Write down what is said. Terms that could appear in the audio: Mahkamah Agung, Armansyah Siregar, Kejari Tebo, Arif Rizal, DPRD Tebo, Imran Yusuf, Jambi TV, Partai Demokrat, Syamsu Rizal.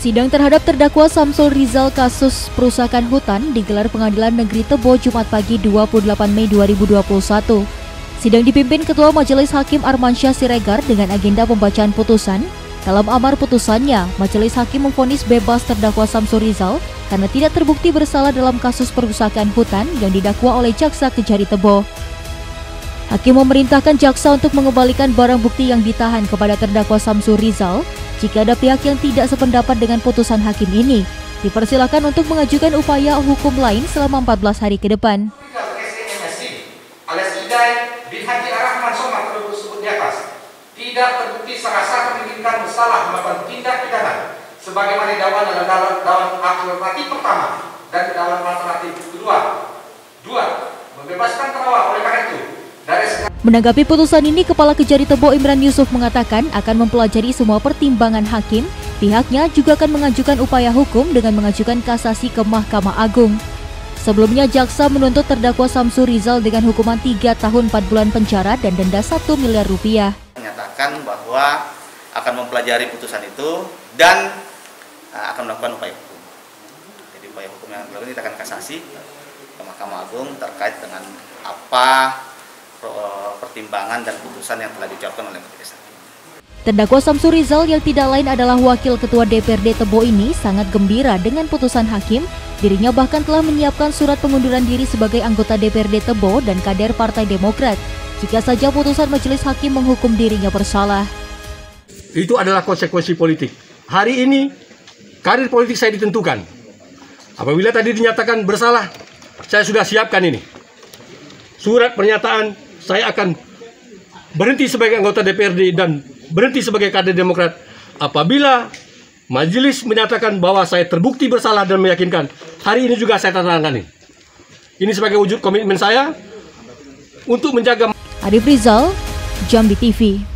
Sidang terhadap terdakwa Syamsu Rizal kasus perusakan hutan digelar Pengadilan Negeri Tebo Jumat pagi 28 Mei 2021. Sidang dipimpin Ketua Majelis Hakim Armansyah Siregar dengan agenda pembacaan putusan. Dalam amar putusannya, Majelis Hakim memvonis bebas terdakwa Syamsu Rizal karena tidak terbukti bersalah dalam kasus perusakan hutan yang didakwa oleh Jaksa Kejari Tebo. Hakim memerintahkan jaksa untuk mengembalikan barang bukti yang ditahan kepada terdakwa Syamsu Rizal. Jika ada pihak yang tidak sependapat dengan putusan hakim ini, dipersilakan untuk mengajukan upaya hukum lain selama 14 hari ke depan. Tidak terbukti secara sah memiliki bersalah melakukan tindak pidana sebagaimana dakwaan dalam alternatif pertama dan dalam alternatif kedua. Membebaskan terdakwa oleh karena itu. Menanggapi putusan ini, Kepala Kejari Tebo Imran Yusuf mengatakan akan mempelajari semua pertimbangan hakim. Pihaknya juga akan mengajukan upaya hukum dengan mengajukan kasasi ke Mahkamah Agung. Sebelumnya, jaksa menuntut terdakwa Syamsu Rizal dengan hukuman 3 tahun 4 bulan penjara dan denda Rp1 miliar. Menyatakan bahwa akan mempelajari putusan itu dan akan melakukan upaya hukum. Jadi upaya hukum yang dilakukan kita akan kasasi ke Mahkamah Agung terkait dengan apa pertimbangan dan putusan yang telah diucapkan oleh majelis hakim. Terdakwa Syamsu Rizal yang tidak lain adalah Wakil Ketua DPRD Tebo ini sangat gembira dengan putusan hakim. Dirinya bahkan telah menyiapkan surat pengunduran diri sebagai anggota DPRD Tebo dan kader Partai Demokrat jika saja putusan majelis hakim menghukum dirinya bersalah. Itu adalah konsekuensi politik. Hari ini karir politik saya ditentukan. Apabila tadi dinyatakan bersalah, saya sudah siapkan ini surat pernyataan. Saya akan berhenti sebagai anggota DPRD dan berhenti sebagai kader Demokrat. Apabila majelis menyatakan bahwa saya terbukti bersalah dan meyakinkan, hari ini juga saya tandatangani. Ini sebagai wujud komitmen saya untuk menjaga. Arif Rizal, Jambi TV.